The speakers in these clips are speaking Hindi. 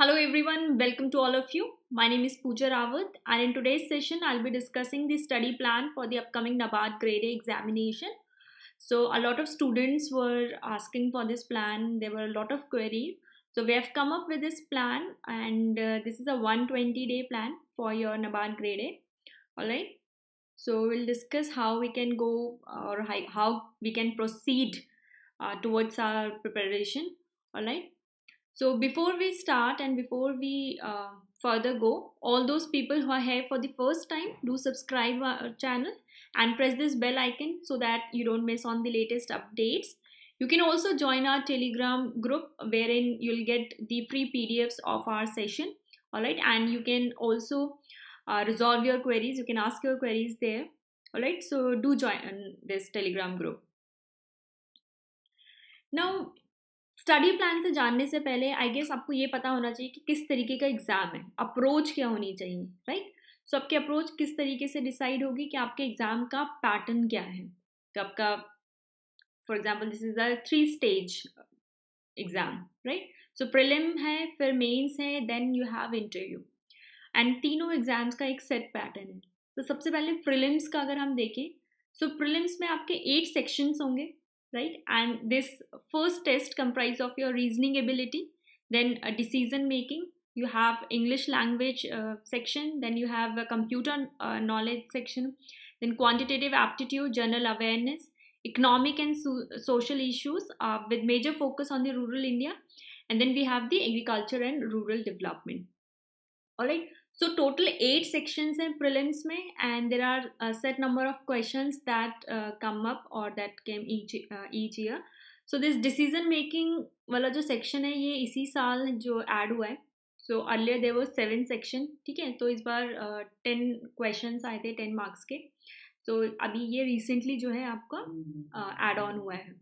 Hello everyone, welcome to all of you. My name is Pooja Rawat and in today's session I'll be discussing the study plan for the upcoming NABARD grade A examination. So a lot of students were asking for this plan. There were a lot of queries. So we have come up with this plan and this is a 120-day plan for your NABARD grade A. Alright, so we'll discuss how we can go or how we can proceed towards our preparation. Alright. So before we start and before we further go, all those people who are here for the first time, do subscribe our channel and press this bell icon so that you don't miss on the latest updates. You can also join our Telegram group wherein you'll get the free PDFs of our session. Alright, and you can also resolve your queries. You can ask your queries there. Alright, so do join this Telegram group. Now, study plan से जानने से पहले आई गेस आपको ये पता होना चाहिए कि किस तरीके का एग्ज़ाम है, अप्रोच क्या होनी चाहिए, राइट? सो आपकी अप्रोच किस तरीके से डिसाइड होगी कि आपके एग्ज़ाम का पैटर्न क्या है. तो आपका for example this is a 3 stage exam, right? So prelim है, फिर मेन्स है, then you have interview and तीनों एग्ज़ाम्स का एक सेट पैटर्न है. तो सबसे पहले प्रीलिम्स का अगर हम देखें, सो प्रीलिम्स में आपके 8 सेक्शंस होंगे, right? And this first test comprises of your reasoning ability, then a decision making, you have English language section, then you have a computer knowledge section, then quantitative aptitude, general awareness, economic and social issues with major focus on the rural India, and then we have the agriculture and rural development. All right, so total 8 sections in prelims mein, and there are a set number of questions that come up or that came each year. So this decision making वाला जो section है ये इसी साल जो add हुआ है. So earlier there was 7 sections, ठीक है? तो इस बार 10 questions आए थे 10 marks के. So अभी ये recently जो है आपका add on हुआ है.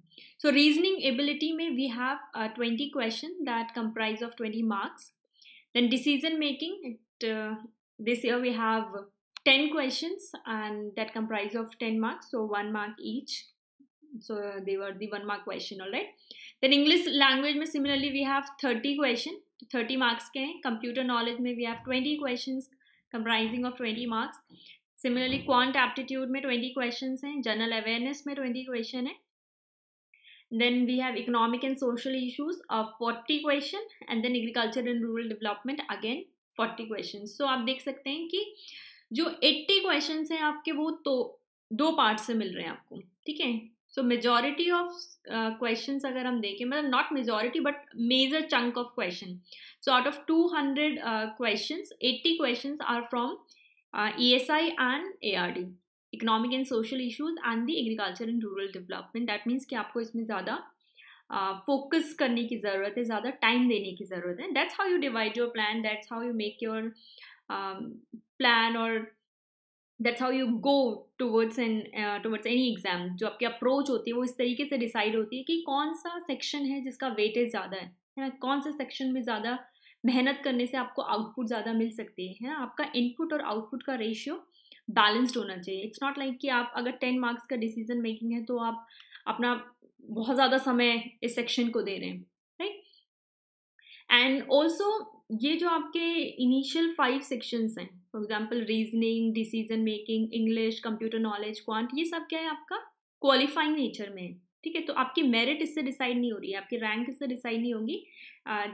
So reasoning ability में we have 20 questions that comprise of 20 marks. Then decision making, this year we have 10 questions and that comprise of 10 marks, so 1 mark each. So they were the 1 mark question, alright. Then English language में similarly we have 30 questions, 30 marks के हैं. Computer knowledge में we have 20 questions comprising of 20 marks. Similarly quant aptitude में 20 questions हैं, general awareness में 20 question है. Then we have economic and social issues of 40 question and then agriculture and rural development again 40 questions. So आप देख सकते हैं कि जो 80 questions हैं आपके वो तो 2 parts से मिल रहे हैं आपको, ठीक है? So majority of questions अगर हम देखें, मतलब not majority but major chunk of question. So out of 200 questions, 80 questions are from ESI and ARD. Economic and social issues and the agriculture and rural development. That means कि आपको इसमें ज़्यादा focus करने की ज़रूरत है, ज़्यादा time देने की ज़रूरत है. That's how you divide your plan. That's how you make your plan or that's how you go towards towards any exam. जो आपकी approach होती है वो इस तरीके से decide होती है कि कौन सा section है जिसका weightage ज़्यादा है, है ना? कौन सा section में ज़्यादा मेहनत करने से आपको output ज़्यादा मिल सकती है ना? आपका input और output का ratio बैलेंस्ड होना चाहिए. इट्स नॉट लाइक कि आप अगर 10 marks का डिसीजन मेकिंग है तो आप अपना बहुत ज़्यादा समय इस सेक्शन को दे रहे हैं, राइट? एंड ऑल्सो ये जो आपके इनिशियल 5 sections हैं, for example reasoning, decision making, English, computer knowledge, quant, ये सब क्या है आपका क्वालिफाइंग नेचर में है, ठीक है? तो आपकी मेरिट इससे डिसाइड नहीं हो रही है, आपकी रैंक इससे डिसाइड नहीं होगी.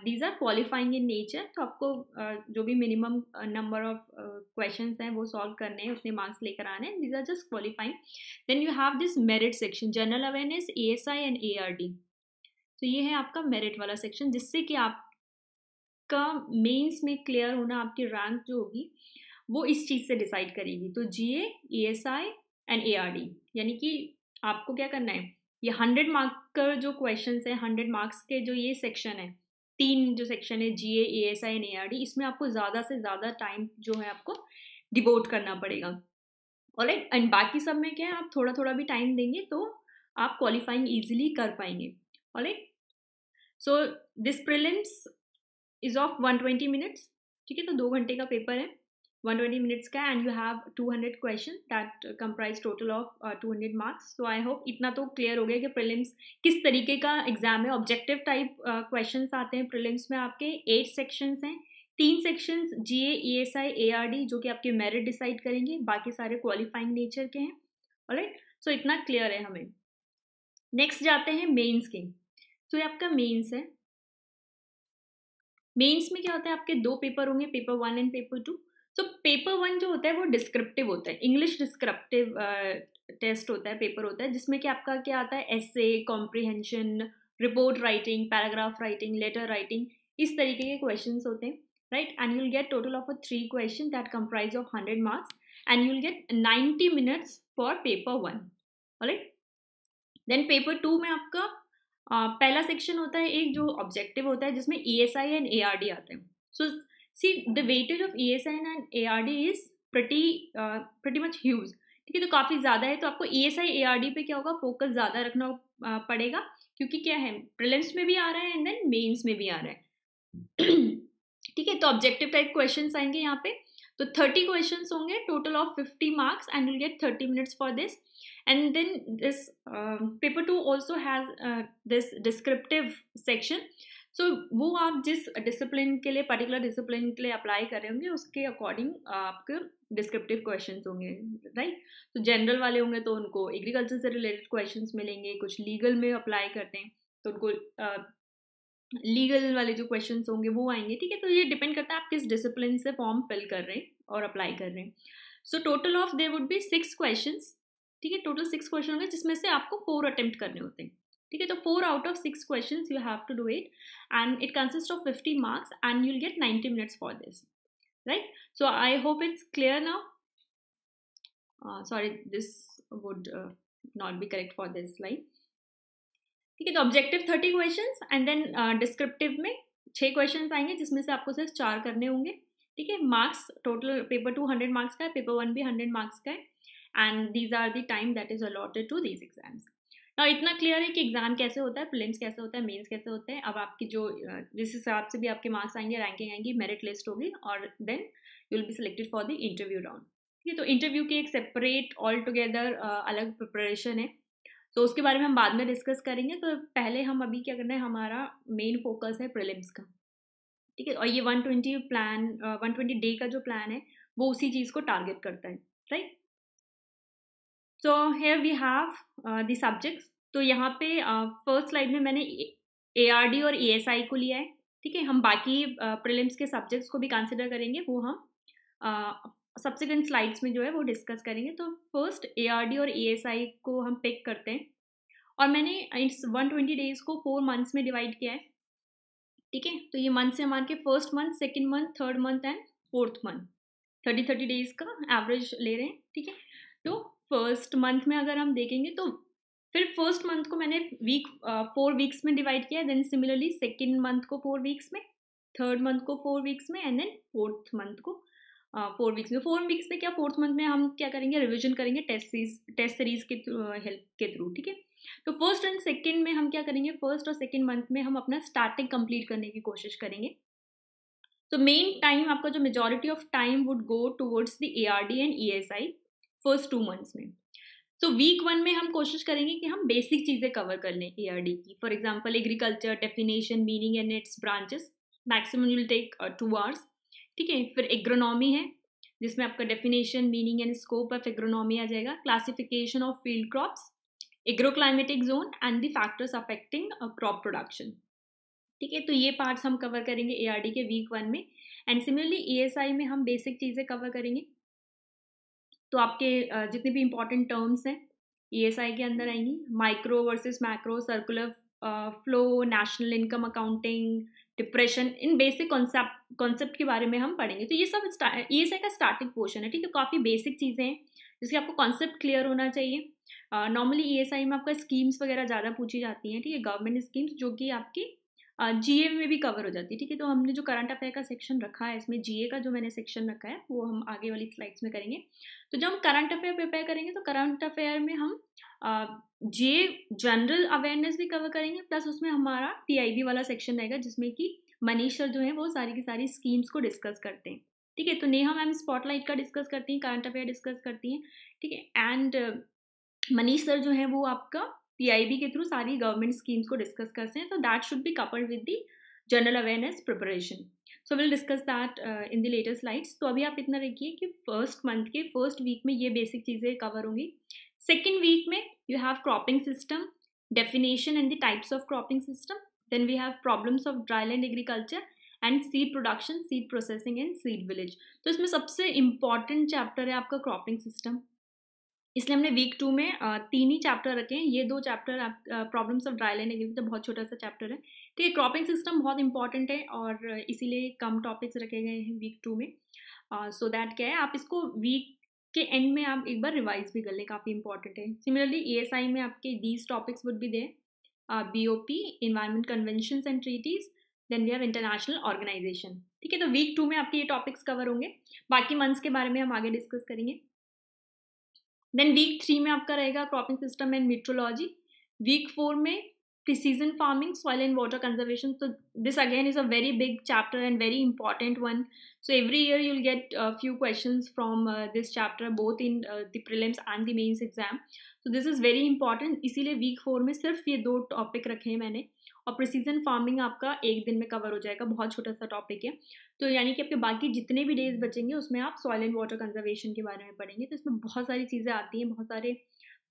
These are qualifying in nature. तो आपको जो भी मिनिमम नंबर ऑफ क्वेश्चंस हैं वो सॉल्व करने हैं, उतने मार्क्स लेकर आने हैं. These are just qualifying. Then you have this merit section, general awareness, ESI and ARD. तो ये है आपका मेरिट वाला सेक्शन जिससे कि आपका मेन्स में क्लियर होना, आपकी रैंक जो होगी वो इस चीज़ से डिसाइड करेगी. तो जीए, एएसआई एंड एआरडी, यानी कि आपको क्या करना है, ये 100 mark का जो क्वेश्चन है, 100 marks के जो ये सेक्शन है, 3 जो सेक्शन है जीए, एएसआई एंड एआरडी, इसमें आपको ज़्यादा से ज़्यादा टाइम जो है आपको डिवोट करना पड़ेगा. ऑलराइट, एंड बाकी सब में क्या है, आप थोड़ा थोड़ा भी टाइम देंगे तो आप क्वालिफाइंग ईजिली कर पाएंगे. Alright, so this prelims is of 120 minutes, ठीक है? तो 2 घंटे का पेपर है. 120 minutes का, and you have 200 questions that comprise total of 200 marks. So I hope इतना तो clear हो गया कि prelims किस तरीके का exam है. Objective type questions आते हैं prelims में. आपके 8 sections हैं, 3 sections GA, ESI, ARD जो कि आपके merit decide करेंगे, बाकी सारे qualifying nature के हैं. Alright, so इतना clear है हमें. Next जाते हैं mains के. तो ये आपका mains है. मेंस में क्या होता है, आपके दो पेपर होंगे, paper one and paper two. So paper one जो होता है वो डिस्क्रिप्टिव होता है, इंग्लिश डिस्क्रिप्टिव टेस्ट होता है, पेपर होता है, जिसमें कि आपका क्या आता है, essay, comprehension, report writing, paragraph writing, letter writing, इस तरीके के क्वेश्चंस होते हैं, right. And you will get total of 3 question that comprise of 100 marks and you will get 90 minutes for paper one. Right, then paper two में आपका पहला सेक्शन होता है एक जो ऑब्जेक्टिव होता है, जिसमें ESI एंड ARD आते हैं. So see the weightage of ESI and ARD is pretty much huge, ठीक है, तो काफ़ी ज़्यादा है. तो आपको ESI ARD पे क्या होगा, फोकस ज़्यादा रखना पड़ेगा, क्योंकि क्या है, प्रीलिम्स में भी आ रहा है एंड देन मेंस में भी आ रहा है. ठीक है, तो ऑब्जेक्टिव टाइप क्वेश्चंस आएंगे यहाँ पे. तो 30 क्वेश्चंस होंगे, total of 50 marks and will get 30 minutes for this. And then this paper two also has this descriptive section. So वो आप जिस discipline के लिए, particular discipline के लिए apply कर रहे होंगे, उसके according आपके descriptive questions होंगे, right? तो general वाले होंगे तो उनको agriculture से related questions मिलेंगे, कुछ legal में apply करते हैं तो उनको legal वाले जो questions होंगे वो आएंगे, ठीक है. तो ये depend करता है आप किस discipline से form fill कर रहे हैं और apply कर रहे हैं. So total of there would be 6 questions. ठीक है, टोटल 6 क्वेश्चन होंगे, जिसमें से आपको 4 अटेम्प्ट करने होते हैं. ठीक है, तो 4 out of 6 question you have to do it and it consist of 50 marks and you will get 90 minutes for this, right. So I hope it's clear now. Sorry, this would not be correct for this slide. ठीक है, तो objective 30 question and then descriptive में 6 क्वेश्चन आएंगे, जिसमें से आपको सिर्फ 4 करने होंगे. ठीक है, मार्क्स टोटल पेपर 200 मार्क्स का है, पेपर वन भी 100 मार्क्स का है. And these are the time that is allotted to these exams. Now इतना clear है कि एग्जाम कैसे होता है, prelims कैसे होता है, मेन्स कैसे होता है. अब आपकी जो जिस हिसाब से भी आपके मार्क्स आएंगे, रैंकिंग आएंगी, मेरिट लिस्ट होगी और then you will be selected for the interview round. ठीक है, तो इंटरव्यू की एक सेपरेट ऑल टुगेदर अलग प्रिपरेशन है, तो उसके बारे में हम बाद में डिस्कस करेंगे. तो पहले हम अभी क्या करना है, हमारा मेन फोकस है प्रिलिम्स का. ठीक है, और ये 120 डे का जो प्लान है वो उसी चीज़ को टारगेट करता है, right. So here we have the subjects. तो यहाँ पे फर्स्ट स्लाइड में मैंने ARD और ESI को लिया है. ठीक है, हम बाकी प्रीलिम्स के सब्जेक्ट्स को भी कंसिडर करेंगे, वो हम सब्सिक्वेंट स्लाइड्स में जो है वो डिस्कस करेंगे. तो फर्स्ट ARD और ESI को हम पिक करते हैं, और मैंने इस 120 डेज को 4 मंथ्स में डिवाइड किया है. ठीक है, तो ये मंथ्स है मान के first month, second month, third month and fourth month. 30 days का एवरेज ले रहे हैं. ठीक है, तो फर्स्ट मंथ में अगर हम देखेंगे तो फिर फर्स्ट मंथ को मैंने 4 वीक्स में डिवाइड किया है. देन सिमिलरली सेकेंड मंथ को 4 वीक्स में, थर्ड मंथ को 4 वीक्स में एंड देन फोर्थ मंथ को 4 वीक्स में. 4 वीक्स में क्या, फोर्थ मंथ में हम क्या करेंगे, रिविजन करेंगे टेस्ट सीरीज के हेल्प के थ्रू. ठीक है, तो फर्स्ट एंड सेकेंड में हम क्या करेंगे, फर्स्ट और सेकेंड मंथ में हम अपना स्टार्टिंग कंप्लीट करने की कोशिश करेंगे. तो मेन टाइम आपका जो majority of time would go towards the ARD and ESI first 2 months में. तो वीक 1 में हम कोशिश करेंगे कि हम बेसिक चीज़ें कवर कर लें ARD की. For example agriculture, definition, meaning and its branches, maximum you'll take 2 hours. ठीक है, फिर एग्रोनॉमी है, जिसमें आपका definition, meaning and scope of agronomy आ जाएगा, classification of field crops, agroclimatic zone and the factors affecting crop production. ठीक है, तो ये पार्ट्स हम कवर करेंगे ARD के वीक 1 में. एंड सिमिलरली ESI में हम बेसिक चीज़ें कवर करेंगे. तो आपके जितने भी इंपॉर्टेंट टर्म्स हैं ESI के अंदर आएंगी, micro versus macro, circular flow, national income accounting, depression, इन बेसिक कॉन्सेप्ट के बारे में हम पढ़ेंगे. तो ये सब ESI का स्टार्टिंग पोर्शन है. ठीक है, काफ़ी बेसिक चीज़ें हैं जिसके आपको कॉन्सेप्ट क्लियर होना चाहिए. नॉर्मली ESI में आपका स्कीम्स वगैरह ज़्यादा पूछी जाती हैं. ठीक है, गवर्नमेंट स्कीम्स जो कि आपकी GA में भी कवर हो जाती है. ठीक है, तो हमने जो करंट अफेयर का सेक्शन रखा है, इसमें GA का जो मैंने सेक्शन रखा है वो हम आगे वाली स्लाइड्स में करेंगे. तो जब हम करंट अफेयर प्रिपेयर करेंगे तो करंट अफेयर में हम GA जनरल अवेयरनेस भी कवर करेंगे, प्लस उसमें हमारा PIB वाला सेक्शन रहेगा, जिसमें कि मनीषर जो है वो सारी की सारी स्कीम्स को डिस्कस करते हैं. ठीक है। तो नेहा मैम स्पॉटलाइट का डिस्कस करती हैं, करंट अफेयर डिस्कस करती हैं, ठीक है। एंड मनीष सर जो है वो आपका पीआईबी के थ्रू सारी गवर्नमेंट स्कीम्स को डिस्कस करते हैं। तो that should be coupled with the general awareness preparation, so will discuss that in the latest slides. तो अभी आप इतना रखिए कि फर्स्ट मंथ के फर्स्ट वीक में ये बेसिक चीज़ें कवर होंगी। सेकेंड वीक में you have cropping system, definition and the types of cropping system, then we have problems of dryland agriculture and seed production, seed processing and seed village। तो इसमें सबसे important chapter है आपका cropping system, इसलिए हमने week 2 में तीन ही chapter रखे हैं। ये दो chapter problems of dryland agriculture बहुत छोटा सा chapter है, तो ये cropping system बहुत important है और इसीलिए कम topics रखे गए हैं week 2 में, so that क्या है आप इसको week के एंड में आप एक बार रिवाइज भी कर लें, काफ़ी इंपॉर्टेंट है। सिमिलरली ईएसआई में आपके these topics would be there, BOP, environment conventions and treaties, then we have international organisation, ठीक है। तो वीक टू में आपके ये टॉपिक्स कवर होंगे, बाकी मंथ्स के बारे में हम आगे डिस्कस करेंगे। देन वीक थ्री में आपका रहेगा cropping system and meteorology, week four में precision farming, soil and water conservation. तो this again is a very big chapter and very important one, so every year you'll get a few questions from this chapter both in the prelims and the mains exam, so this is very important। इसीलिए week 4 में सिर्फ ये दो टॉपिक रखे हैं मैंने, और प्रिसीजन फार्मिंग आपका एक दिन में कवर हो जाएगा, बहुत छोटा सा टॉपिक है। तो यानी कि आपके बाकी जितने भी डेज बचेंगे उसमें आप सॉइल एंड वाटर कंजर्वेशन के बारे में पढ़ेंगे। तो इसमें बहुत सारी चीज़ें आती हैं, बहुत सारे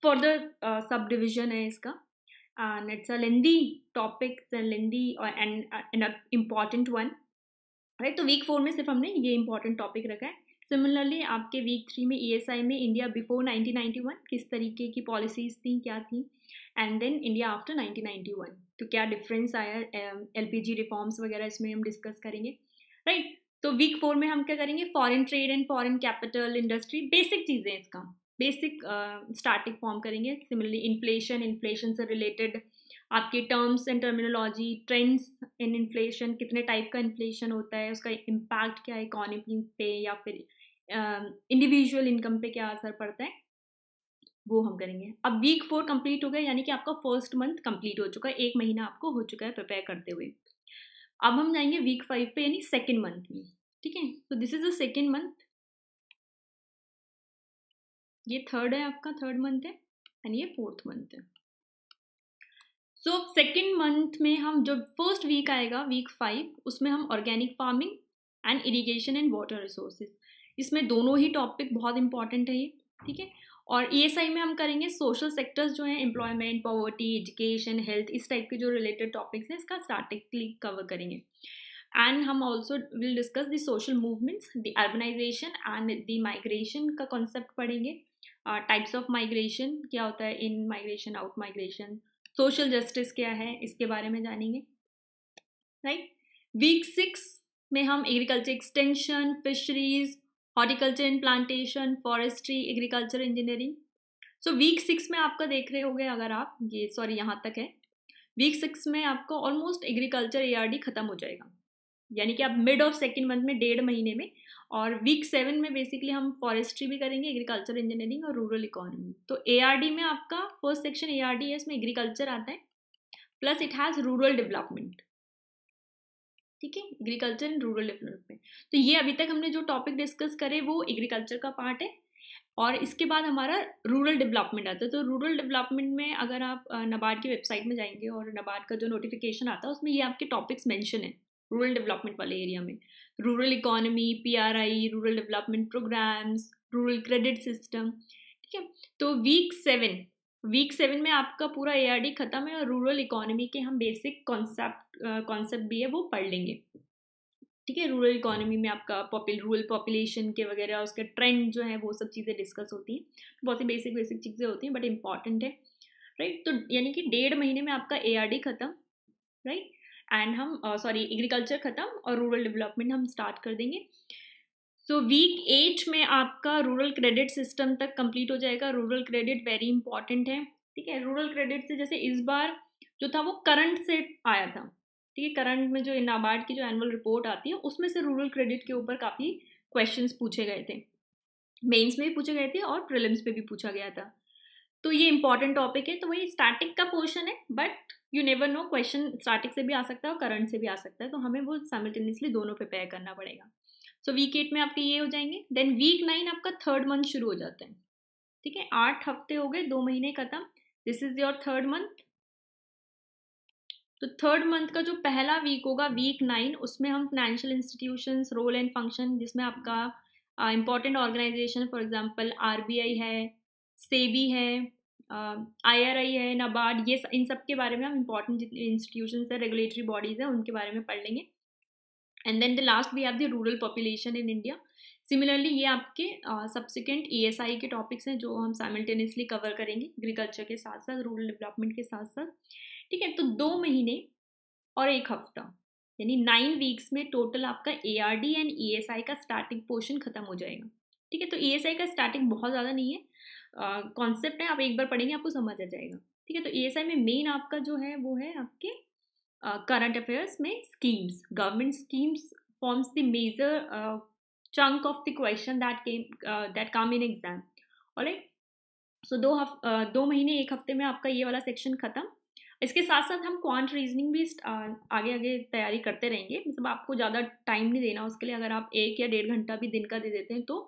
फर्दर सब डिविजन है इसका, and it's a lengthy topic, lengthy and important one, right. तो वीक 4 में सिर्फ हमने ये इंपॉर्टेंट टॉपिक रखा है। सिमिलरली आपके वीक 3 में ईएसआई में इंडिया बिफोर 1991 किस तरीके की पॉलिसीज थी, क्या थी, एंड देन इंडिया आफ्टर 1991 तो क्या डिफरेंस आया, एलपीजी रिफॉर्म्स वगैरह इसमें हम डिस्कस करेंगे, राइट। तो वीक 4 में हम क्या करेंगे, foreign trade and foreign capital industry, basic चीज़ें, इसका बेसिक स्टार्टिंग फॉर्म करेंगे। सिमिलरली इन्फ्लेशन, इन्फ्लेशन से रिलेटेड आपके terms and terminology, trends in inflation, कितने टाइप का इन्फ्लेशन होता है, उसका इम्पैक्ट क्या है इकोनॉमी पे या फिर इंडिविजुअल इनकम पे क्या असर पड़ता है, वो हम करेंगे। अब वीक 4 कंप्लीट हो गया, यानी कि आपका फर्स्ट मंथ कंप्लीट हो चुका है, एक महीना आपको हो चुका है प्रिपेयर करते हुए। अब हम जाएंगे वीक 5 पे, यानी सेकेंड मंथ में, ठीक है। तो this is the second month, ये थर्ड है आपका, थर्ड मंथ है, एंड ये फोर्थ मंथ है। सो सेकेंड मंथ में हम जो फर्स्ट वीक आएगा वीक 5 उसमें हम organic farming and irrigation and water resources, इसमें दोनों ही टॉपिक बहुत इंपॉर्टेंट है ये, ठीक है। और ईएसआई में हम करेंगे सोशल सेक्टर्स जो हैं, एम्प्लॉयमेंट, पॉवर्टी, एजुकेशन, हेल्थ, इस टाइप के जो रिलेटेड टॉपिक्स हैं इसका स्टार्टिंगली कवर करेंगे। एंड हम also will discuss the social movements, the urbanisation and the migration का कॉन्सेप्ट पढ़ेंगे, टाइप्स ऑफ माइग्रेशन क्या होता है, in migration, out migration, social justice क्या है, इसके बारे में जानेंगे, राइट। वीक 6 में हम agriculture extension, fisheries, horticulture and plantation, forestry, agriculture engineering. So week 6 में आपका देख रहे होंगे अगर आप ये, सॉरी यहाँ तक है, वीक 6 में आपका ऑलमोस्ट एग्रीकल्चर एआरडी खत्म हो जाएगा, यानी कि आप मिड ऑफ सेकेंड मंथ में, डेढ़ महीने में। और वीक 7 में बेसिकली हम फॉरेस्ट्री भी करेंगे, एग्रीकल्चर इंजीनियरिंग और रूरल इकोनॉमी। तो एआरडी में आपका फर्स्ट सेक्शन एआरडी है, इसमें एग्रीकल्चर आता है, plus it has rural development, ठीक है, एग्रीकल्चर एंड रूरल डेवलपमेंट। तो ये अभी तक हमने जो टॉपिक डिस्कस करे वो एग्रीकल्चर का पार्ट है, और इसके बाद हमारा रूरल डेवलपमेंट आता है। तो रूरल डेवलपमेंट में अगर आप नाबार्ड की वेबसाइट में जाएंगे और नाबार्ड का जो नोटिफिकेशन आता है उसमें ये आपके टॉपिक्स मेंशन है, रूरल डेवलपमेंट वाले एरिया में rural economy, PRI, rural development programmes, rural credit system, ठीक है। तो वीक 7 में आपका पूरा एआरडी खत्म है और रूरल इकोनॉमी के हम बेसिक कॉन्सेप्ट भी है वो पढ़ लेंगे, ठीक है। रूरल इकोनॉमी में आपका रूरल पॉपुलेशन के वगैरह उसके ट्रेंड जो है वो सब चीज़ें डिस्कस होती हैं, बहुत ही बेसिक चीज़ें होती हैं बट इम्पॉर्टेंट है, राइट। तो यानी कि डेढ़ महीने में आपका एआरडी खत्म, राइट, एंड हम एग्रीकल्चर खत्म और रूरल डेवलपमेंट हम स्टार्ट कर देंगे। सो वीक 8 में आपका रूरल क्रेडिट सिस्टम तक कंप्लीट हो जाएगा। रूरल क्रेडिट वेरी इंपॉर्टेंट है, ठीक है। रूरल क्रेडिट से जैसे इस बार जो था वो करंट से आया था, ठीक है, करंट में जो नाबार्ड की जो एनुअल रिपोर्ट आती है उसमें से रूरल क्रेडिट के ऊपर काफ़ी क्वेश्चंस पूछे गए थे, मेंस में भी पूछे गए थे और प्रीलिम्स में भी पूछा गया था। तो ये इंपॉर्टेंट टॉपिक है, तो वही स्टैटिक का पोर्शन है, but you never know, question static से भी आ सकता है और करंट से भी आ सकता है, तो हमें वो साइमल्टेनियसली दोनों प्रिपेयर करना पड़ेगा। सो वीक 8 में आपके ये हो जाएंगे. देन वीक 9 आपका थर्ड मंथ शुरू हो जाता है. ठीक है, 8 हफ्ते हो गए, 2 महीने खत्म. This is your third month. तो थर्ड मंथ का जो पहला वीक होगा वीक 9, उसमें हम financial institutions role and function, जिसमें आपका important organisation for example RBI है, सेबी है, आईआरआई है, नाबार्ड, ये इन सब के बारे में हम इंपॉर्टेंट जितने इंस्टीट्यूशंस है, रेगुलेटरी बॉडीज हैं, उनके बारे में पढ़ लेंगे. And then the last we have the rural population in India. Similarly ये आपके सब्सिक्वेंट ESI के टॉपिक्स हैं जो हम साइमल्टेनियसली कवर करेंगे एग्रीकल्चर के साथ साथ, रूरल डेवलपमेंट के साथ साथ. ठीक है, तो 2 महीने और 1 हफ्ता यानी 9 वीक्स में टोटल आपका ARD एंड ESI का स्टार्टिंग पोर्शन खत्म हो जाएगा. ठीक है, तो ESI का स्टार्टिंग बहुत ज़्यादा नहीं है, कॉन्सेप्ट है, आप एक बार पढ़ेंगे आपको समझ आ जाएगा. ठीक है, तो ESI में मेन आपका जो है वो है आपके करंट अफेयर्स में schemes, government schemes forms the major chunk of the question that come in exam. Alright, so 2 महीने 1 हफ्ते में आपका ये वाला सेक्शन खत्म. इसके साथ साथ हम क्वांट रीजनिंग भी आगे आगे तैयारी करते रहेंगे. मतलब आपको ज़्यादा टाइम नहीं देना उसके लिए, अगर आप 1 या 1.5 घंटा भी दिन का दे देते हैं तो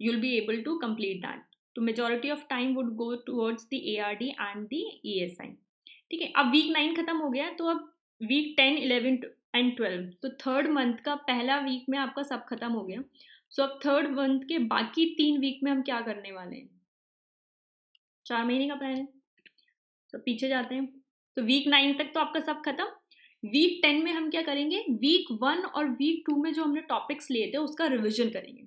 you will be able to complete that. तो majority of time would go towards the ARD and the ESI. ठीक है, अब वीक 9 खत्म हो गया, तो अब वीक 10, 11 एंड 12, तो थर्ड मंथ का पहला वीक में आपका सब खत्म हो गया. सो अब थर्ड मंथ के बाकी 3 वीक में हम क्या करने वाले हैं, 4 महीने का प्लान है. तो पीछे जाते हैं, तो वीक 9 तक तो आपका सब खत्म. वीक 10 में हम क्या करेंगे, वीक 1 और वीक 2 में जो हमने टॉपिक्स लिए थे उसका रिवीजन करेंगे.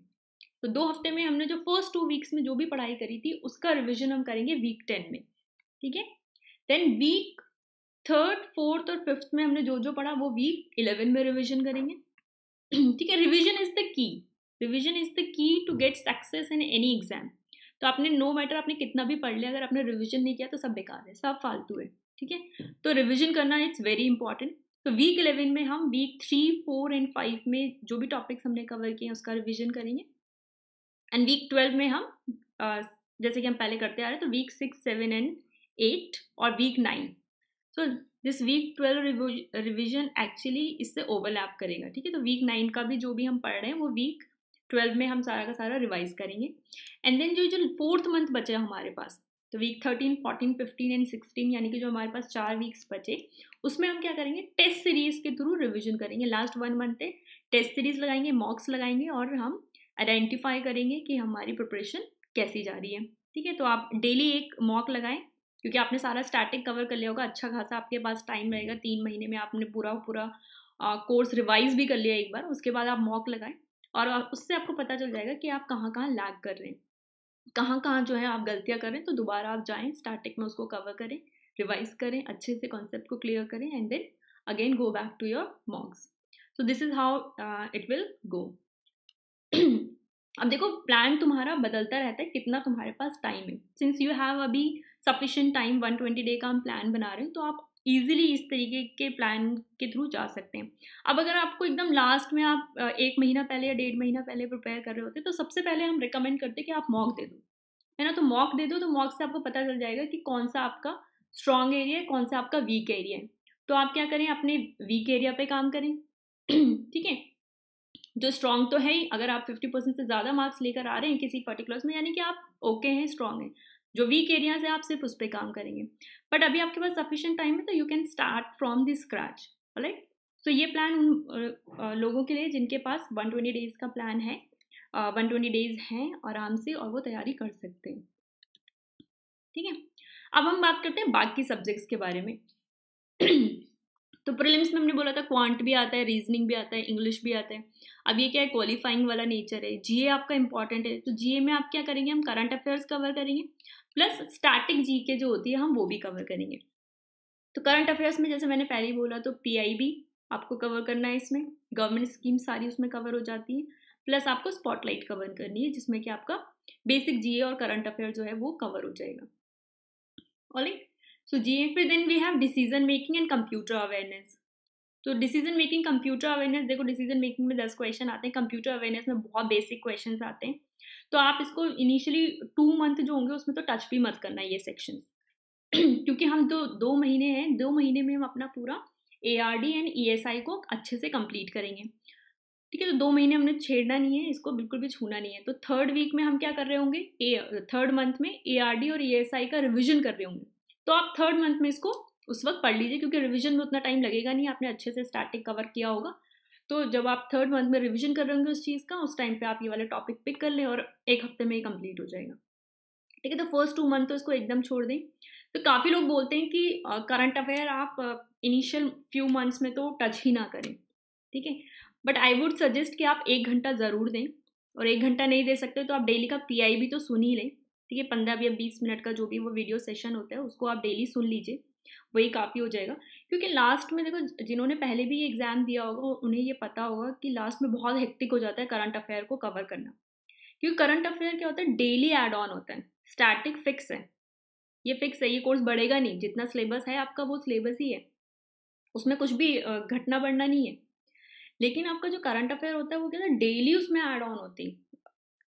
तो 2 हफ्ते में हमने जो फर्स्ट 2 वीक्स में जो भी पढ़ाई करी थी उसका रिवीजन हम करेंगे वीक 10 में. ठीक है, देन वीक 3, 4 और 5 में हमने जो जो पढ़ा वो वीक 11 में रिवीजन करेंगे. ठीक है, revision is the key, revision is the key to get success in any exam. तो आपने नो मैटर आपने कितना भी पढ़ लिया, अगर आपने रिवीजन नहीं किया तो सब बेकार है, सब फालतू है. ठीक है, तो रिवीजन करना इट्स वेरी इंपॉर्टेंट. तो वीक 11 में हम वीक 3, 4 एंड 5 में जो भी टॉपिक्स हमने कवर किए उसका रिवीजन करेंगे. एंड वीक 12 में हम जैसे कि हम पहले करते आ रहे हैं, तो वीक 6, 7 एंड 8 और week 9. So this week 12 revision actually इससे ओवरलैप करेगा. ठीक है, तो वीक 9 का भी जो भी हम पढ़ रहे हैं वो वीक 12 में हम सारा का सारा रिवाइज करेंगे. एंड देन जो 4th मंथ बचा हमारे पास, तो वीक 13, 14, 15 एंड 16 यानी कि जो हमारे पास 4 वीक्स बचे, उसमें हम क्या करेंगे, टेस्ट सीरीज के थ्रू रिवीजन करेंगे. लास्ट 1 मंथ पे टेस्ट सीरीज लगाएंगे, मॉक्स लगाएंगे और हम आइडेंटिफाई करेंगे कि हमारी प्रिपरेशन कैसी जा रही है. ठीक है, तो आप डेली 1 मॉक लगाएं, क्योंकि आपने सारा स्टैटिक कवर कर लिया होगा, अच्छा खासा आपके पास टाइम रहेगा. 3 महीने में आपने पूरा कोर्स रिवाइज भी कर लिया एक बार, उसके बाद आप मॉक लगाएं और उससे आपको पता चल जाएगा कि आप कहाँ कहाँ लैग कर रहे हैं, कहाँ कहाँ जो है आप गलतियाँ करें. तो दोबारा आप जाएं स्टैटिक में, उसको कवर करें, रिवाइज करें, अच्छे से कॉन्सेप्ट को क्लियर करें and then again go back to your mocks. So this is how it will go. अब देखो प्लान तुम्हारा बदलता रहता है, कितना तुम्हारे पास टाइम है. सिंस यू हैव अभी सफिशिएंट टाइम, 120 डे का हम प्लान बना रहे हैं, तो आप ईजिली इस तरीके के प्लान के थ्रू जा सकते हैं. अब अगर आपको एकदम लास्ट में आप 1 महीना पहले या 1.5 महीना पहले प्रिपेयर कर रहे होते, तो सबसे पहले हम रिकमेंड करते हैं कि आप मॉक दे दो, है ना. तो मॉक दे दो, तो मॉक से आपको पता चल जाएगा कि कौन सा आपका स्ट्रॉन्ग एरिया है, कौन सा आपका वीक एरिया है. तो आप क्या करें, अपने वीक एरिया पे काम करें. ठीक है, जो स्ट्रॉन्ग तो है ही, अगर आप 50% से ज़्यादा मार्क्स लेकर आ रहे हैं किसी पर्टिकुलर्स में, यानी कि आप ओके हैं, स्ट्रॉन्ग हैं. जो वीक एरियाज है आप सिर्फ उस पर काम करेंगे. बट अभी आपके पास सफिशिएंट टाइम है, तो you can start from the scratch. Alright, so ये प्लान उन लोगों के लिए जिनके पास 120 डेज का प्लान है, 120 डेज हैं आराम से, और वो तैयारी कर सकते हैं. ठीक है, अब हम बात करते हैं बाकी सब्जेक्ट्स के बारे में. तो प्रीलिम्स में हमने बोला था क्वांट भी आता है, रीजनिंग भी आता है, इंग्लिश भी आता है. अब ये क्या है, क्वालिफाइंग वाला नेचर है. GA आपका इंपॉर्टेंट है, तो GA में आप क्या करेंगे, हम करंट अफेयर्स कवर करेंगे प्लस स्टैटिक GK जो होती है हम वो भी कवर करेंगे. तो करंट अफेयर्स में जैसे मैंने पहले ही बोला, तो PIB आपको कवर करना है, इसमें गवर्नमेंट स्कीम सारी उसमें कवर हो जाती है, प्लस आपको स्पॉटलाइट कवर करनी है जिसमें कि आपका बेसिक GA और करंट अफेयर जो है वो कवर हो जाएगा. Alright, so GA. फिर then we have decision making and computer awareness. तो डिसीजन मेकिंग, कंप्यूटर अवेयरनेस, देखो डिसीजन मेकिंग में 10 क्वेश्चन आते हैं, कंप्यूटर अवेयरनेस में बहुत बेसिक क्वेश्चन आते हैं. तो आप इसको इनिशियली 2 मंथ जो होंगे उसमें तो टच भी मत करना ये सेक्शन, क्योंकि हम तो 2 महीने हैं, 2 महीने में हम अपना पूरा ARD एंड ESI को अच्छे से कंप्लीट करेंगे. ठीक है, तो 2 महीने हमने छेड़ना नहीं है, इसको बिल्कुल भी छूना नहीं है। तो थर्ड वीक में हम क्या कर रहे होंगे, थर्ड मंथ में ARD और ESI का रिविजन कर रहे होंगे। तो आप थर्ड मंथ में इसको उस वक्त पढ़ लीजिए, क्योंकि रिविजन में उतना टाइम लगेगा नहीं, आपने अच्छे से स्टैटिक कवर किया होगा। तो जब आप थर्ड मंथ में रिविजन कर रहे होंगे उस चीज़ का, उस टाइम पे आप ये वाला टॉपिक पिक कर लें और एक हफ्ते में ही कंप्लीट हो जाएगा। ठीक है, तो फर्स्ट 2 मंथ तो इसको एकदम छोड़ दें। तो काफ़ी लोग बोलते हैं कि करंट अफेयर आप इनिशियल फ्यू मंथ्स में तो टच ही ना करें, ठीक है, बट आई वुड सजेस्ट कि आप 1 घंटा ज़रूर दें, और 1 घंटा नहीं दे सकते तो आप डेली का PIB तो सुन ही लें। ठीक है, 15 या 20 मिनट का जो भी वो वीडियो सेशन होता है उसको आप डेली सुन लीजिए, वही काफ़ी हो जाएगा। क्योंकि लास्ट में देखो, जिन्होंने पहले भी ये एग्ज़ाम दिया होगा उन्हें ये पता होगा कि लास्ट में बहुत हेक्टिक हो जाता है करंट अफेयर को कवर करना, क्योंकि करंट अफेयर क्या होता है, डेली एड ऑन होता है, स्टैटिक फिक्स है, ये फिक्स है, ये कोर्स बढ़ेगा नहीं, जितना सिलेबस है आपका वो सिलेबस ही है, उसमें कुछ भी घटना बढ़ना नहीं है। लेकिन आपका जो करंट अफेयर होता है वो क्या होता है, डेली उसमें ऐड ऑन होती है।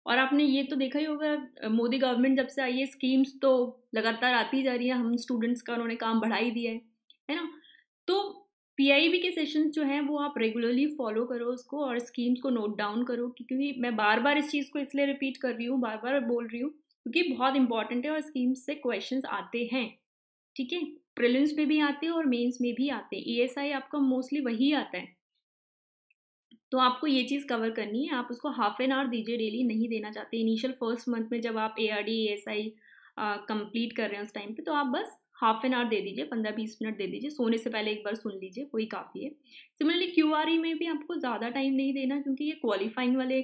और आपने ये तो देखा ही होगा, मोदी गवर्नमेंट जब से आई है स्कीम्स तो लगातार आती जा रही है, हम स्टूडेंट्स का उन्होंने काम बढ़ा ही दिया है ना। तो PIB के सेशंस जो हैं वो आप रेगुलरली फॉलो करो उसको, और स्कीम्स को नोट डाउन करो, क्योंकि मैं बार बार इस चीज़ को इसलिए रिपीट कर रही हूँ, बार बार बोल रही हूँ, क्योंकि बहुत इंपॉर्टेंट है और स्कीम्स से क्वेश्चन आते हैं। ठीक है, प्रिलिम्स में भी आते हैं और मेन्स में भी आते हैं। ESI आपका मोस्टली वही आता है, तो आपको ये चीज़ कवर करनी है। आप उसको हाफ एन आवर दीजिए डेली, नहीं देना चाहते इनिशियल फर्स्ट मंथ में जब आप ARD ESI कंप्लीट कर रहे हैं उस टाइम पे, तो आप बस हाफ एन आवर दे दीजिए, 15-20 मिनट दे दीजिए, सोने से पहले एक बार सुन लीजिए, वही काफ़ी है। सिमिलरली QRE में भी आपको ज़्यादा टाइम नहीं देना, क्योंकि ये क्वालिफाइंग वाले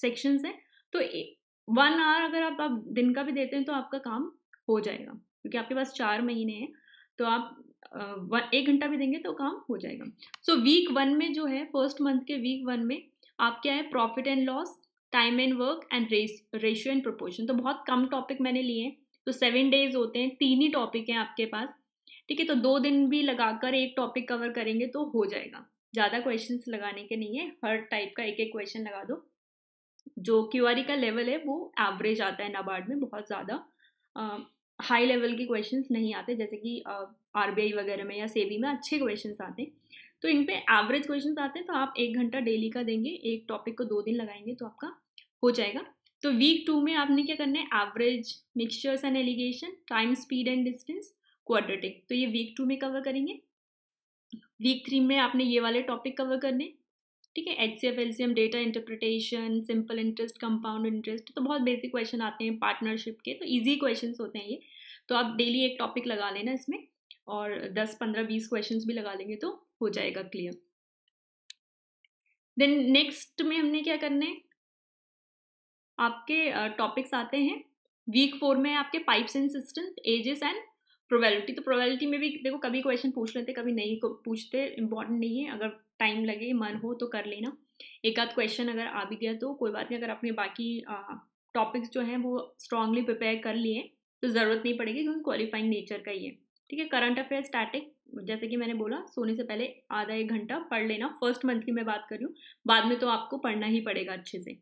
सेक्शंस हैं, तो 1 आवर अगर आप दिन का भी देते हैं तो आपका काम हो जाएगा, क्योंकि आपके पास 4 महीने हैं, तो आप 1 घंटा भी देंगे तो काम हो जाएगा। सो वीक 1 में जो है, फर्स्ट मंथ के वीक 1 में आप क्या है, profit and loss, time and work and ratio and proportion, तो बहुत कम टॉपिक मैंने लिए हैं। तो 7 डेज होते हैं, 3 ही टॉपिक हैं आपके पास। ठीक है, तो 2 दिन भी लगाकर 1 टॉपिक कवर करेंगे तो हो जाएगा, ज़्यादा क्वेश्चंस लगाने के नहीं है, हर टाइप का 1-1 क्वेश्चन लगा दो। जो QRE का लेवल है वो एवरेज आता है नाबार्ड में, बहुत ज़्यादा हाई लेवल के क्वेश्चंस नहीं आते, जैसे कि RBI वगैरह में या SEBI में अच्छे क्वेश्चंस आते हैं, तो इन पे एवरेज क्वेश्चंस आते हैं। तो आप 1 घंटा डेली का देंगे, 1 टॉपिक को 2 दिन लगाएंगे तो आपका हो जाएगा। तो वीक 2 में आपने क्या करना है, average, mixtures and alligation, time, speed and distance, quadratic, तो ये वीक 2 में कवर करेंगे। वीक 3 में आपने ये वाले टॉपिक कवर करने, ठीक है, HCF LCM, data interpretation, simple interest, compound interest, तो बहुत बेसिक क्वेश्चन आते हैं पार्टनरशिप के, तो इजी क्वेश्चंस होते हैं ये। तो आप डेली 1 टॉपिक लगा लेना इसमें, और 10-15-20 क्वेश्चंस भी लगा लेंगे तो हो जाएगा क्लियर। देन नेक्स्ट में हमने क्या करना है, आपके टॉपिक्स आते हैं वीक 4 में, आपके pipes and systems, ages and probability. तो प्रोबेबिलिटी में भी देखो, कभी क्वेश्चन पूछ लेते, कभी नहीं पूछते, इंपॉर्टेंट नहीं है, अगर टाइम लगे, मन हो तो कर लेना, 1-आध क्वेश्चन अगर आ भी गया तो कोई बात नहीं, अगर आपने बाकी टॉपिक्स जो हैं वो स्ट्रांगली प्रिपेयर कर लिए तो ज़रूरत नहीं पड़ेगी, क्योंकि क्वालिफाइंग नेचर का ही है। ठीक है, करंट अफेयर स्टैटिक, जैसे कि मैंने बोला, सोने से पहले आधा 1 घंटा पढ़ लेना, फर्स्ट मंथ की मैं बात कर रही हूँ, बाद में तो आपको पढ़ना ही पड़ेगा अच्छे से।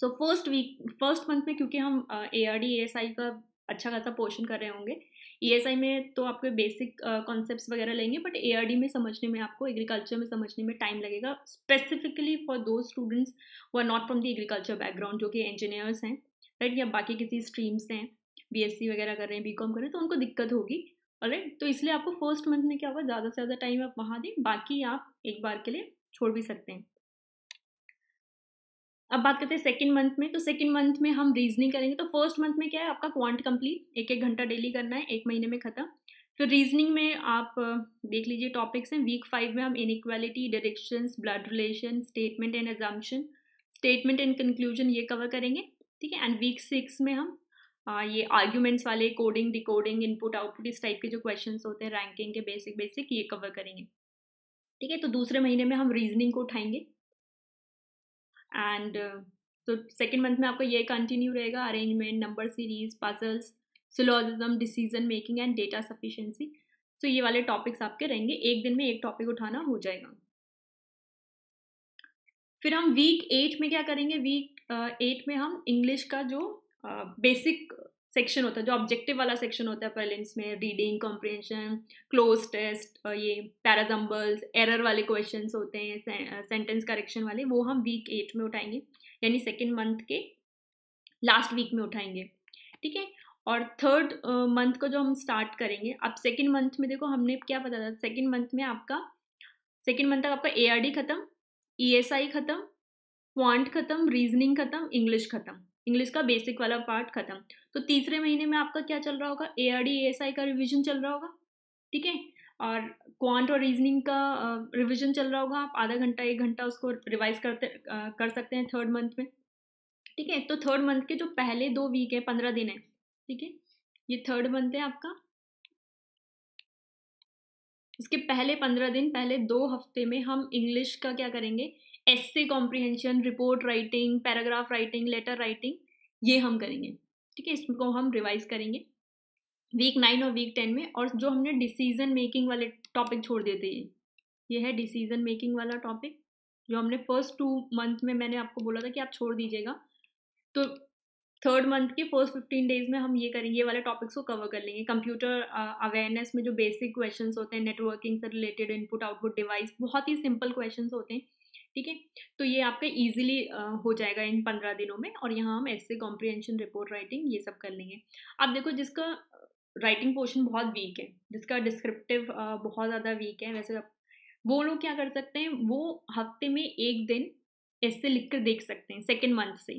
सो फर्स्ट मंथ में क्योंकि हम ARD ESI का अच्छा खासा पोर्शन कर रहे होंगे, ESI में तो आपके बेसिक कॉन्सेप्ट्स वगैरह लेंगे, बट ARD में समझने में आपको, एग्रीकल्चर में समझने में टाइम लगेगा, specifically for those students who are not from the agriculture background, जो कि इंजीनियर्स हैं, राइट, या बाकी किसी स्ट्रीम से हैं, BSc वगैरह कर रहे हैं, BCom कर रहे हैं, तो उनको दिक्कत होगी, ऑलराइट। तो इसलिए आपको फर्स्ट मंथ में क्या होगा, ज़्यादा से ज़्यादा टाइम आप वहाँ दें, बाकी आप एक बार के लिए छोड़ भी सकते हैं। अब बात करते हैं सेकेंड मंथ में। तो सेकेंड मंथ में हम रीजनिंग करेंगे। तो फर्स्ट मंथ में क्या है, आपका क्वांट कंप्लीट, 1-1 घंटा डेली करना है, 1 महीने में खत्म। फिर रीजनिंग में आप देख लीजिए टॉपिक्स हैं। वीक 5 में हम inequality, directions, blood relation, statement and assumption, statement and conclusion, ये कवर करेंगे। ठीक है, एंड वीक 6 में हम ये आर्ग्यूमेंट्स वाले, कोडिंग, डिकोडिंग, इनपुट आउटपुट, इस टाइप के जो क्वेश्चन होते हैं रैंकिंग के बेसिक ये कवर करेंगे। ठीक है, तो दूसरे महीने में हम रीजनिंग को उठाएंगे। एंड तो सेकेंड मंथ में आपका ये कंटिन्यू रहेगा, arrangement, number series, puzzles, syllogism, decision making and data sufficiency. So ये वाले टॉपिक्स आपके रहेंगे, 1 दिन में 1 टॉपिक उठाना हो जाएगा। फिर हम वीक 8 में क्या करेंगे, वीक 8 में हम इंग्लिश का जो बेसिक सेक्शन होता है, जो ऑब्जेक्टिव वाला सेक्शन होता है प्रीलिम्स में, रीडिंग, कॉम्प्रिहेंशन, क्लोज टेस्ट, ये पैराजम्बल्स, एरर वाले क्वेश्चंस होते हैं, सेंटेंस करेक्शन वाले, वो हम वीक 8 में उठाएंगे, यानी सेकेंड मंथ के लास्ट वीक में उठाएंगे, ठीक है। और थर्ड मंथ को जो हम स्टार्ट करेंगे, अब सेकेंड मंथ में देखो हमने क्या बताया था, सेकेंड मंथ में आपका सेकेंड मंथ तक आपका ARD खत्म, ESI खत्म, क्वांट खत्म, रीजनिंग खत्म, इंग्लिश खत्म, इंग्लिश का बेसिक वाला पार्ट खत्म। तो तीसरे महीने में आपका क्या चल रहा होगा, ARD ESI का रिवीजन चल रहा होगा, ठीक है, और क्वांट और रीजनिंग का रिवीजन चल रहा होगा। आप आधा घंटा एक घंटा उसको रिवाइज कर सकते हैं थर्ड मंथ में, ठीक है। तो थर्ड मंथ के जो पहले 2 वीक है, 15 दिन है, ठीक है, ये थर्ड मंथ है आपका, इसके पहले 15 दिन, पहले 2 हफ्ते में हम इंग्लिश का क्या करेंगे, essay comprehension, report writing, paragraph writing, letter writing, ये हम करेंगे, ठीक है, इसको हम रिवाइज करेंगे वीक 9 और वीक 10 में। और जो हमने डिसीजन मेकिंग वाले टॉपिक छोड़ देते हैं, ये है डिसीजन मेकिंग वाला टॉपिक, जो हमने फर्स्ट 2 मंथ में मैंने आपको बोला था कि आप छोड़ दीजिएगा। तो थर्ड मंथ के फर्स्ट 15 डेज में हम ये करेंगे, ये वाले टॉपिक्स को कवर कर लेंगे। कंप्यूटर अवेयरनेस में जो बेसिक क्वेश्चंस होते हैं, नेटवर्किंग से रिलेटेड, इनपुट आउटपुट डिवाइस, बहुत ही सिंपल क्वेश्चंस होते हैं, ठीक है। तो ये आपका इजीली हो जाएगा इन 15 दिनों में। और यहाँ हम ऐसे कॉम्प्रिहेंशन, रिपोर्ट राइटिंग, ये सब कर लेंगे। अब देखो जिसका राइटिंग पोर्शन बहुत वीक है, जिसका डिस्क्रिप्टिव बहुत ज़्यादा वीक है, वैसे वो लोग क्या कर सकते हैं, वो हफ्ते में 1 दिन ऐसे लिख कर देख सकते हैं सेकेंड मंथ से,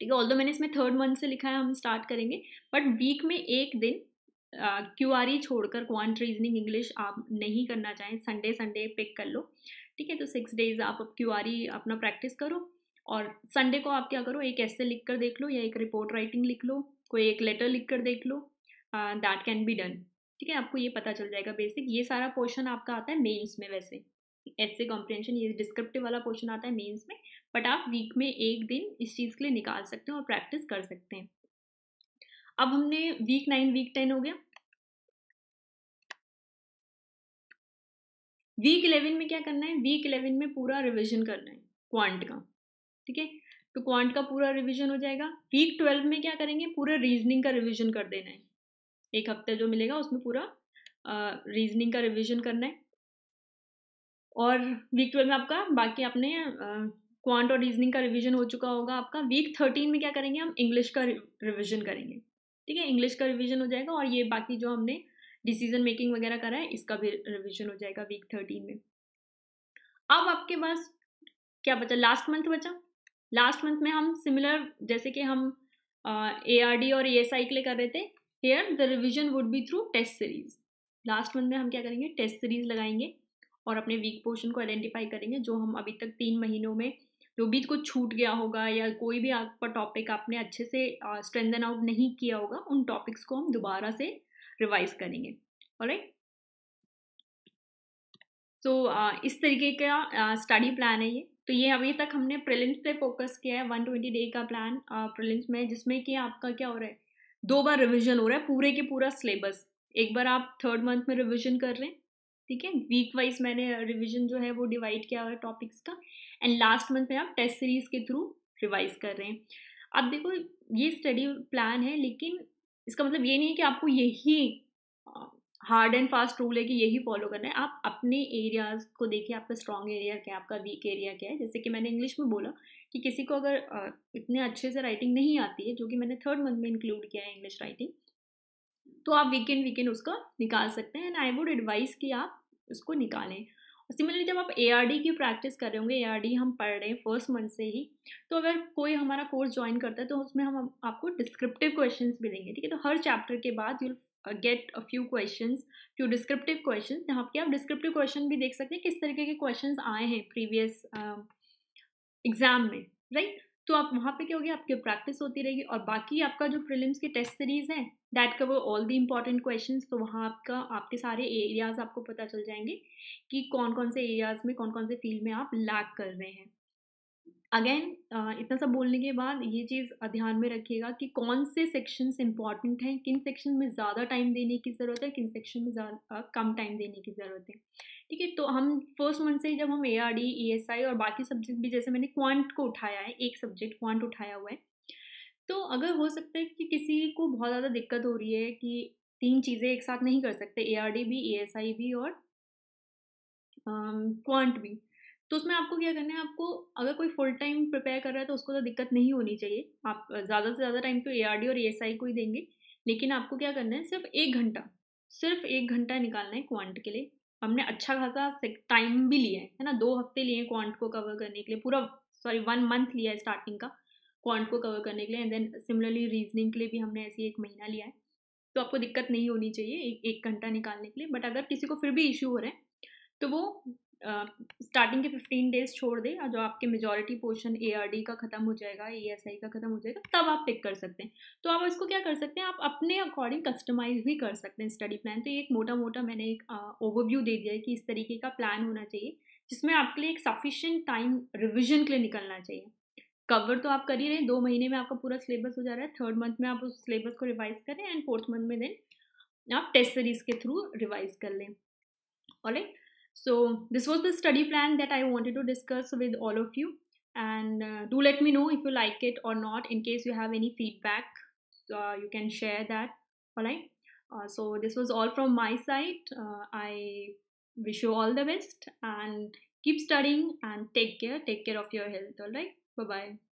ठीक है। ऑल्दो मैंने इसमें थर्ड मंथ से लिखा है, हम स्टार्ट करेंगे, बट वीक में 1 दिन QRE छोड़कर क्वांट, रीजनिंग, इंग्लिश आप नहीं करना चाहें, संडे पिक कर लो, ठीक है। तो 6 डेज आप QRE अपना प्रैक्टिस करो, और संडे को आप क्या करो, एक ऐसे लिख कर देख लो, या एक रिपोर्ट राइटिंग लिख लो, कोई एक लेटर लिख कर देख लो, दैट कैन बी डन, ठीक है। आपको ये पता चल जाएगा बेसिक। ये सारा पोर्शन आपका आता है मेंस में, वैसे ऐसे कॉम्प्रिहेंशन ये डिस्क्रिप्टिव वाला पोर्शन आता है मेंस में, बट आप वीक में 1 दिन इस चीज़ के लिए निकाल सकते हैं और प्रैक्टिस कर सकते हैं। अब हमने वीक 9 वीक 10 हो गया। वीक 11 में क्या करना है, वीक 11 में पूरा रिवीजन करना है क्वांट का, ठीक है। तो क्वांट का पूरा रिवीजन हो जाएगा। वीक 12 में क्या करेंगे, पूरा रीजनिंग का रिवीजन कर देना है, एक हफ्ते जो मिलेगा उसमें पूरा रीजनिंग का रिवीजन करना है। और वीक 12 में आपका बाकी आपने क्वांट और रीजनिंग का रिवीजन हो चुका होगा आपका। वीक 13 में क्या करेंगे, हम इंग्लिश का रिवीजन करेंगे, ठीक है, इंग्लिश का रिवीजन हो जाएगा। और ये बाकी जो हमने डिसीजन मेकिंग वगैरह करा है, इसका भी रिवीजन हो जाएगा वीक 13 में। अब आपके पास क्या बचा, लास्ट मंथ बचा। लास्ट मंथ में हम सिमिलर, जैसे कि हम ARD और ESI के लिए कर रहे थे, here the revision would be through test series. Last month में हम क्या करेंगे, टेस्ट सीरीज लगाएंगे और अपने वीक पोर्शन को आइडेंटिफाई करेंगे, जो हम अभी तक 3 महीनों में जो भी कुछ छूट गया होगा, या कोई भी आपका टॉपिक आपने अच्छे से स्ट्रेंथन आउट नहीं किया होगा, उन टॉपिक्स को हम दोबारा से रिवाइज करेंगे। ऑलराइट, सो इस तरीके का स्टडी प्लान है ये। तो ये अभी तक हमने प्रीलिम्स पे फोकस किया है, 120 डे का प्लान प्रीलिम्स में, जिसमें कि आपका क्या हो रहा है, 2 बार रिविजन हो रहा है पूरे के पूरा सिलेबस। एक बार आप थर्ड मंथ में रिविजन कर रहे हैं, ठीक है, वीक वाइज मैंने रिवीजन जो है वो डिवाइड किया हुआ है टॉपिक्स का, एंड लास्ट मंथ में आप टेस्ट सीरीज के थ्रू रिवाइज कर रहे हैं। अब देखो ये स्टडी प्लान है, लेकिन इसका मतलब ये नहीं है कि आपको यही हार्ड एंड फास्ट रूल है कि यही फॉलो करना है। आप अपने एरियाज़ को देखिए, आपका स्ट्रॉन्ग एरिया क्या है, आपका वीक एरिया क्या है। जैसे कि मैंने इंग्लिश में बोला कि किसी को अगर इतने अच्छे से राइटिंग नहीं आती है, जो कि मैंने थर्ड मंथ में इंक्लूड किया है इंग्लिश राइटिंग, तो आप वीकेंड उसका निकाल सकते हैं, एंड आई वुड एडवाइस कि आप उसको निकालें। सिमिलरली जब आप ARD की प्रैक्टिस कर रहे होंगे, ARD हम पढ़ रहे हैं फर्स्ट मंथ से ही, तो अगर कोई हमारा कोर्स ज्वाइन करता है तो उसमें हम आपको डिस्क्रिप्टिव क्वेश्चंस भी देंगे, ठीक है। तो हर चैप्टर के बाद you get a few questions, few descriptive questions, जहाँ पे आप डिस्क्रिप्टिव क्वेश्चन भी देख सकते हैं, किस तरीके के क्वेश्चंस आए हैं प्रीवियस एग्जाम में, राइट। तो आप वहाँ पे क्या होगी, आपकी प्रैक्टिस होती रहेगी, और बाकी आपका जो प्रीलिम्स की टेस्ट सीरीज है that cover all the important questions. तो वहाँ आपका आपके सारे एरियाज आपको पता चल जाएंगे कि कौन कौन से एरियाज में, कौन कौन से फील्ड में आप लैग कर रहे हैं। अगेन इतना सब बोलने के बाद ये चीज़ ध्यान में रखिएगा कि कौन से सेक्शंस इंपॉर्टेंट हैं, किन सेक्शन में ज़्यादा टाइम देने की ज़रूरत है, किन सेक्शन में ज़्यादा कम टाइम देने की ज़रूरत है, ठीक है। तो हम फर्स्ट मंथ से जब हम ARD, ESI और बाकी सब्जेक्ट भी, जैसे मैंने क्वांट को उठाया है, एक सब्जेक्ट क्वांट उठाया हुआ है, तो अगर हो सकता है कि किसी को बहुत ज़्यादा दिक्कत हो रही है कि तीन चीज़ें एक साथ नहीं कर सकते, ARD भी, ESI भी और क्वांट भी, तो उसमें आपको क्या करना है, आपको अगर कोई फुल टाइम प्रिपेयर कर रहा है तो उसको तो दिक्कत नहीं होनी चाहिए, आप ज़्यादा से ज़्यादा टाइम तो ARD और ESI को ही देंगे, लेकिन आपको क्या करना है, सिर्फ एक घंटा निकालना है क्वांट के लिए। हमने अच्छा खासा टाइम भी लिया है ना, 2 हफ्ते लिए क्वांट को कवर करने के लिए, पूरा सॉरी 1 मंथ लिया है स्टार्टिंग का क्वांट को कवर करने के लिए, एंड देन सिमिलरली रीजनिंग के लिए भी हमने ऐसे 1 महीना लिया है, तो आपको दिक्कत नहीं होनी चाहिए एक घंटा निकालने के लिए। बट अगर किसी को फिर भी इश्यू हो रहा है तो वो स्टार्टिंग के 15 डेज छोड़ दे, जो आपके मेजॉरिटी पोर्शन ARD का ख़त्म हो जाएगा, ESI का ख़त्म हो जाएगा, तब आप पिक कर सकते हैं। तो आप इसको क्या कर सकते हैं, आप अपने अकॉर्डिंग कस्टमाइज भी कर सकते हैं स्टडी प्लान। तो ये एक मोटा मैंने एक ओवरव्यू दे दिया है कि इस तरीके का प्लान होना चाहिए जिसमें आपके लिए एक सफिशिएंट टाइम रिविजन के लिए निकलना चाहिए। कवर तो आप कर ही रहे हैं, 2 महीने में आपका पूरा सिलेबस हो जा रहा है, 3rd मंथ में आप उस सिलेबस को रिवाइज करें एंड 4th मंथ में देन आप टेस्ट सीरीज के थ्रू रिवाइज कर लें। Alright, so this was the study plan that I wanted to discuss with all of you, and do let me know if you like it or not. In case you have any feedback, you can share that. All right, so this was all from my side. I wish you all the best and keep studying and take care of your health. All right, bye bye.